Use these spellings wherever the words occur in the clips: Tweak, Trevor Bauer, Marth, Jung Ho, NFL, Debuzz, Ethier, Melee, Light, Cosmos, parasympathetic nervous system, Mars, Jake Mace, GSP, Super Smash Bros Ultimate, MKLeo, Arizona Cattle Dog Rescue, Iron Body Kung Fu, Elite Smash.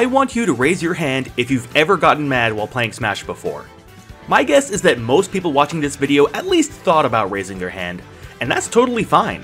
I want you to raise your hand if you've ever gotten mad while playing Smash before. My guess is that most people watching this video at least thought about raising their hand, and that's totally fine.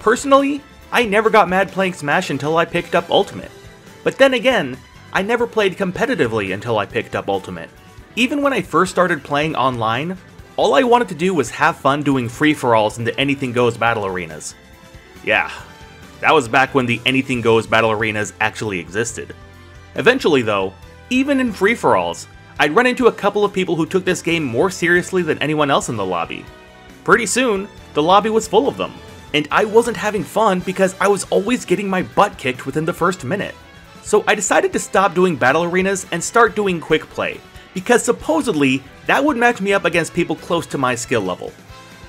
Personally, I never got mad playing Smash until I picked up Ultimate. But then again, I never played competitively until I picked up Ultimate. Even when I first started playing online, all I wanted to do was have fun doing free-for-alls in the Anything Goes battle arenas. Yeah, that was back when the Anything Goes battle arenas actually existed. Eventually though, even in free-for-alls, I'd run into a couple of people who took this game more seriously than anyone else in the lobby. Pretty soon, the lobby was full of them, and I wasn't having fun because I was always getting my butt kicked within the first minute. So I decided to stop doing battle arenas and start doing quick play, because supposedly that would match me up against people close to my skill level.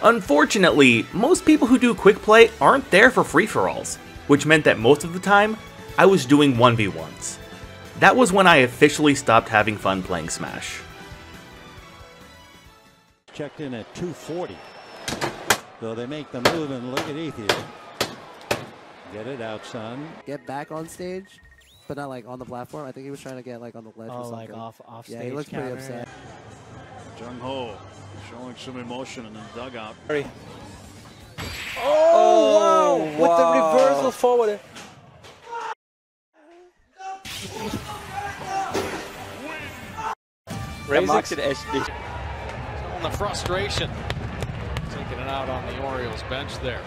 Unfortunately, most people who do quick play aren't there for free-for-alls, which meant that most of the time, I was doing 1v1s. That was when I officially stopped having fun playing Smash. Checked in at 240. So they make the move and look at Ethier. Get it out, son. Get back on stage, but not like on the platform. I think he was trying to get like on the ledge or something. Like off stage. Yeah, he looked pretty upset. Jung Ho showing some emotion in the dugout. Oh, wow! With the reversal forward. Razor to SD. On the frustration. Taking it out on the Orioles bench there.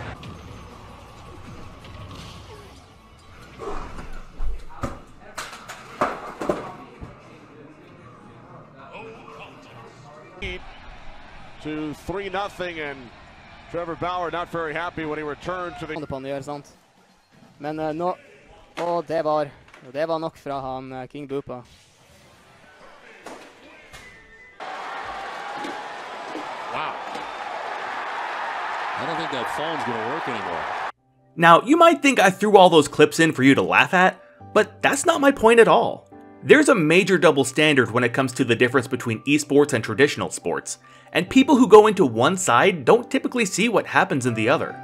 To 3-0, and Trevor Bauer not very happy when he returned to the. Men nå, og det var nok fra han King Boopa. Wow. I don't think that phone's gonna work anymore. Now, you might think I threw all those clips in for you to laugh at, but that's not my point at all. There's a major double standard when it comes to the difference between esports and traditional sports, and people who go into one side don't typically see what happens in the other.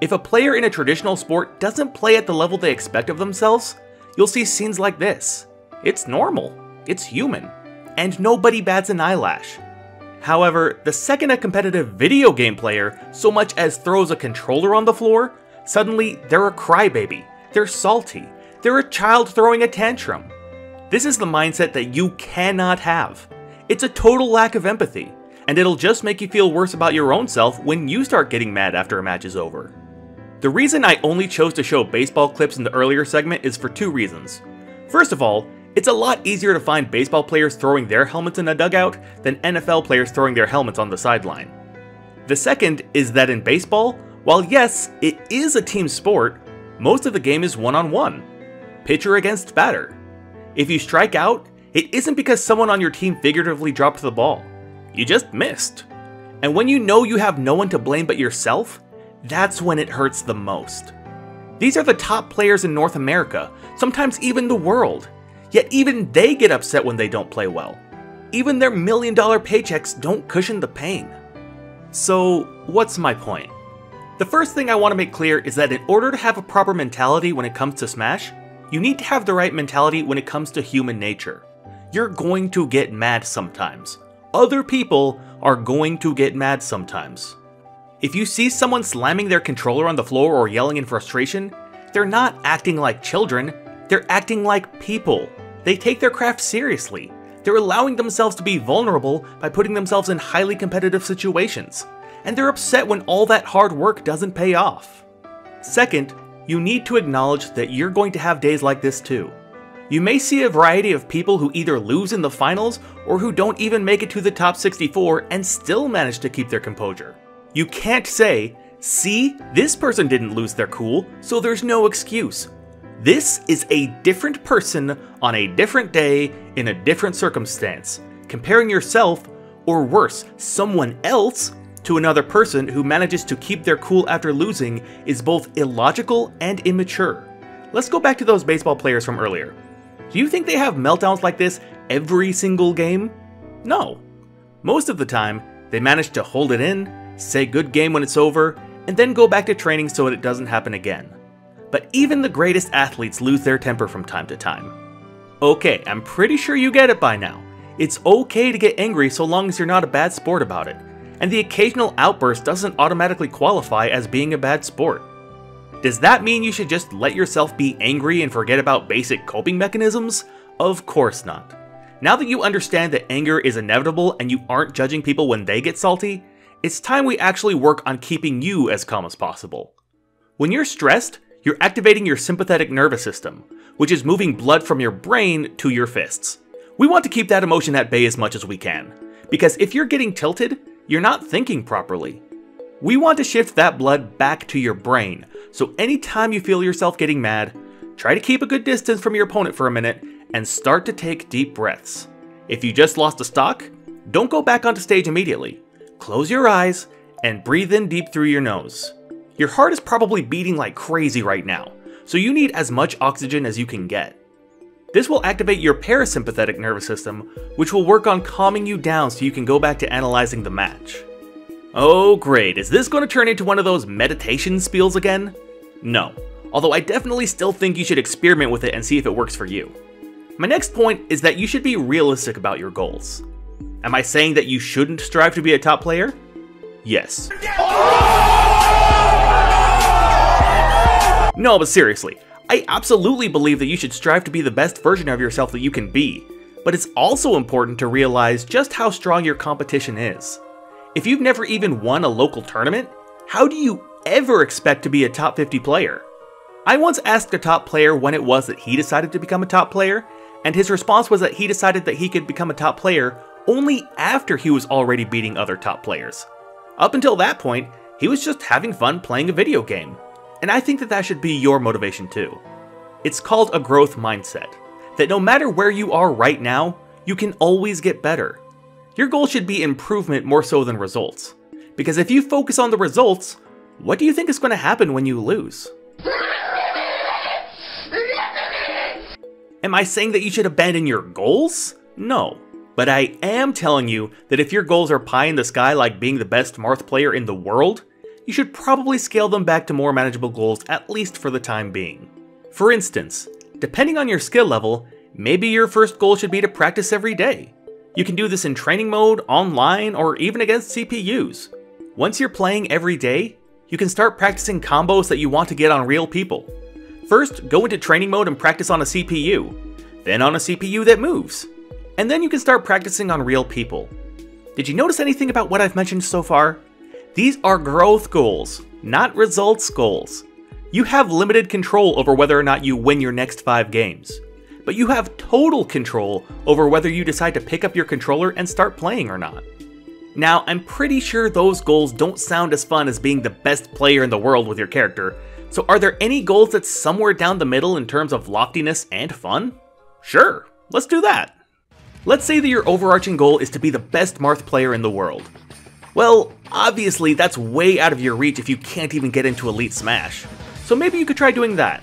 If a player in a traditional sport doesn't play at the level they expect of themselves, you'll see scenes like this. It's normal, it's human, and nobody bats an eyelash. However, the second a competitive video game player so much as throws a controller on the floor, suddenly they're a crybaby, they're salty, they're a child throwing a tantrum. This is the mindset that you cannot have. It's a total lack of empathy, and it'll just make you feel worse about your own self when you start getting mad after a match is over. The reason I only chose to show baseball clips in the earlier segment is for two reasons. First of all, it's a lot easier to find baseball players throwing their helmets in a dugout than NFL players throwing their helmets on the sideline. The second is that in baseball, while yes, it is a team sport, most of the game is one-on-one, pitcher against batter. If you strike out, it isn't because someone on your team figuratively dropped the ball. You just missed. And when you know you have no one to blame but yourself, that's when it hurts the most. These are the top players in North America, sometimes even the world. Yet even they get upset when they don't play well. Even their million-dollar paychecks don't cushion the pain. So what's my point? The first thing I want to make clear is that in order to have a proper mentality when it comes to Smash, you need to have the right mentality when it comes to human nature. You're going to get mad sometimes. Other people are going to get mad sometimes. If you see someone slamming their controller on the floor or yelling in frustration, they're not acting like children. They're acting like people. They take their craft seriously. They're allowing themselves to be vulnerable by putting themselves in highly competitive situations. And they're upset when all that hard work doesn't pay off. Second, you need to acknowledge that you're going to have days like this too. You may see a variety of people who either lose in the finals or who don't even make it to the top 64 and still manage to keep their composure. You can't say, "See, this person didn't lose their cool, so there's no excuse." This is a different person on a different day in a different circumstance, comparing yourself, or worse, someone else, to another person who manages to keep their cool after losing is both illogical and immature. Let's go back to those baseball players from earlier. Do you think they have meltdowns like this every single game? No. Most of the time, they manage to hold it in, say good game when it's over, and then go back to training so it doesn't happen again. But even the greatest athletes lose their temper from time to time. Okay, I'm pretty sure you get it by now. It's okay to get angry so long as you're not a bad sport about it, and the occasional outburst doesn't automatically qualify as being a bad sport. Does that mean you should just let yourself be angry and forget about basic coping mechanisms? Of course not. Now that you understand that anger is inevitable and you aren't judging people when they get salty, it's time we actually work on keeping you as calm as possible. When you're stressed, you're activating your sympathetic nervous system, which is moving blood from your brain to your fists. We want to keep that emotion at bay as much as we can, because if you're getting tilted, you're not thinking properly. We want to shift that blood back to your brain, so anytime you feel yourself getting mad, try to keep a good distance from your opponent for a minute and start to take deep breaths. If you just lost a stock, don't go back onto stage immediately. Close your eyes and breathe in deep through your nose. Your heart is probably beating like crazy right now, so you need as much oxygen as you can get. This will activate your parasympathetic nervous system, which will work on calming you down so you can go back to analyzing the match. Oh great, is this going to turn into one of those meditation spiels again? No, although I definitely still think you should experiment with it and see if it works for you. My next point is that you should be realistic about your goals. Am I saying that you shouldn't strive to be a top player? Yes. No, but seriously, I absolutely believe that you should strive to be the best version of yourself that you can be, but it's also important to realize just how strong your competition is. If you've never even won a local tournament, how do you ever expect to be a top 50 player? I once asked a top player when it was that he decided to become a top player, and his response was that he decided that he could become a top player only after he was already beating other top players. Up until that point, he was just having fun playing a video game. And I think that that should be your motivation too. It's called a growth mindset, that no matter where you are right now, you can always get better. Your goal should be improvement more so than results, because if you focus on the results, what do you think is going to happen when you lose? Am I saying that you should abandon your goals? No, but I am telling you that if your goals are pie in the sky like being the best Marth player in the world, you should probably scale them back to more manageable goals, at least for the time being. For instance, depending on your skill level, maybe your first goal should be to practice every day. You can do this in training mode, online, or even against CPUs. Once you're playing every day, you can start practicing combos that you want to get on real people. First, go into training mode and practice on a CPU, then on a CPU that moves, and then you can start practicing on real people. Did you notice anything about what I've mentioned so far? These are growth goals, not results goals. You have limited control over whether or not you win your next 5 games, but you have total control over whether you decide to pick up your controller and start playing or not. Now, I'm pretty sure those goals don't sound as fun as being the best player in the world with your character, so are there any goals that's somewhere down the middle in terms of loftiness and fun? Sure, let's do that. Let's say that your overarching goal is to be the best Marth player in the world. Well, obviously that's way out of your reach if you can't even get into Elite Smash, so maybe you could try doing that.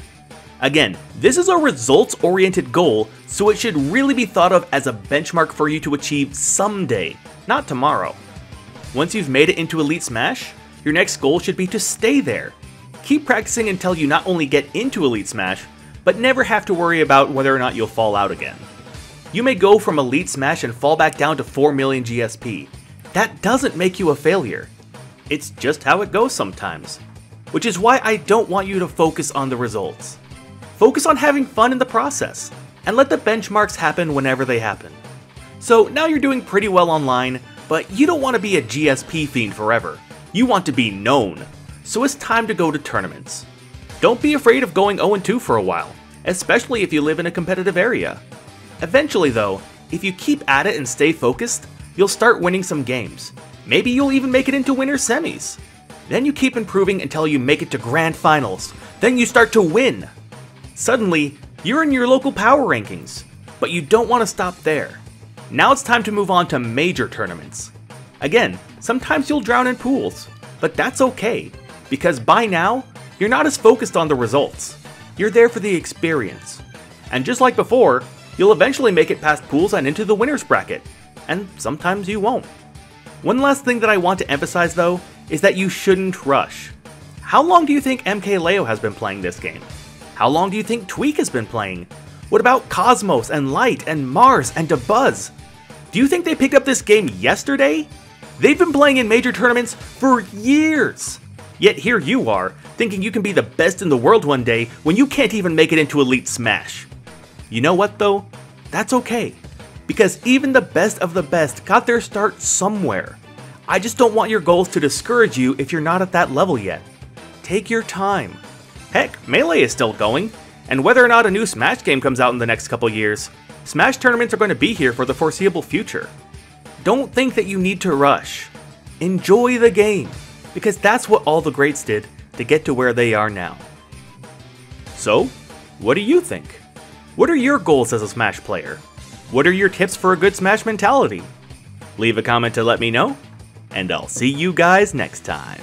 Again, this is a results-oriented goal, so it should really be thought of as a benchmark for you to achieve someday, not tomorrow. Once you've made it into Elite Smash, your next goal should be to stay there. Keep practicing until you not only get into Elite Smash, but never have to worry about whether or not you'll fall out again. You may go from Elite Smash and fall back down to 4 million GSP. That doesn't make you a failure. It's just how it goes sometimes. Which is why I don't want you to focus on the results. Focus on having fun in the process, and let the benchmarks happen whenever they happen. So now you're doing pretty well online, but you don't want to be a GSP fiend forever. You want to be known, so it's time to go to tournaments. Don't be afraid of going 0-2 for a while, especially if you live in a competitive area. Eventually though, if you keep at it and stay focused, you'll start winning some games. Maybe you'll even make it into winner semis. Then you keep improving until you make it to grand finals. Then you start to win. Suddenly, you're in your local power rankings, but you don't want to stop there. Now it's time to move on to major tournaments. Again, sometimes you'll drown in pools, but that's okay, because by now, you're not as focused on the results. You're there for the experience. And just like before, you'll eventually make it past pools and into the winner's bracket. And sometimes you won't. One last thing that I want to emphasize though, is that you shouldn't rush. How long do you think MKLeo has been playing this game? How long do you think Tweak has been playing? What about Cosmos and Light and Mars and Debuzz? Do you think they picked up this game yesterday? They've been playing in major tournaments for years! Yet here you are, thinking you can be the best in the world one day when you can't even make it into Elite Smash. You know what though? That's okay. Because even the best got their start somewhere. I just don't want your goals to discourage you if you're not at that level yet. Take your time. Heck, Melee is still going. And whether or not a new Smash game comes out in the next couple years, Smash tournaments are going to be here for the foreseeable future. Don't think that you need to rush. Enjoy the game, because that's what all the greats did to get to where they are now. So, what do you think? What are your goals as a Smash player? What are your tips for a good Smash mentality? Leave a comment to let me know, and I'll see you guys next time.